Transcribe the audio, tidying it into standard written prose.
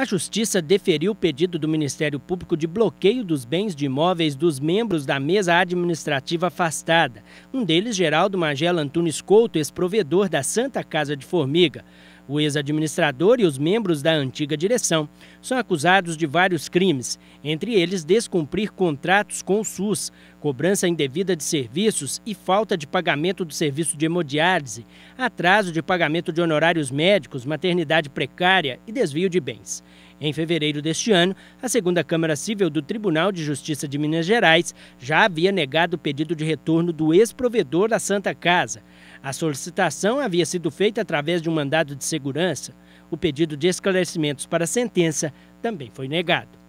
A Justiça deferiu o pedido do Ministério Público de bloqueio dos bens de imóveis dos membros da mesa administrativa afastada. Um deles, Geraldo Magela Antunes Couto, ex-provedor da Santa Casa de Formiga. O ex-administrador e os membros da antiga direção são acusados de vários crimes, entre eles descumprir contratos com o SUS, cobrança indevida de serviços e falta de pagamento do serviço de hemodiálise, atraso de pagamento de honorários médicos, maternidade precária e desvio de bens. Em fevereiro deste ano, a 2ª Câmara Civil do Tribunal de Justiça de Minas Gerais já havia negado o pedido de retorno do ex-provedor da Santa Casa. A solicitação havia sido feita através de um mandado de segurança. O pedido de esclarecimentos para a sentença também foi negado.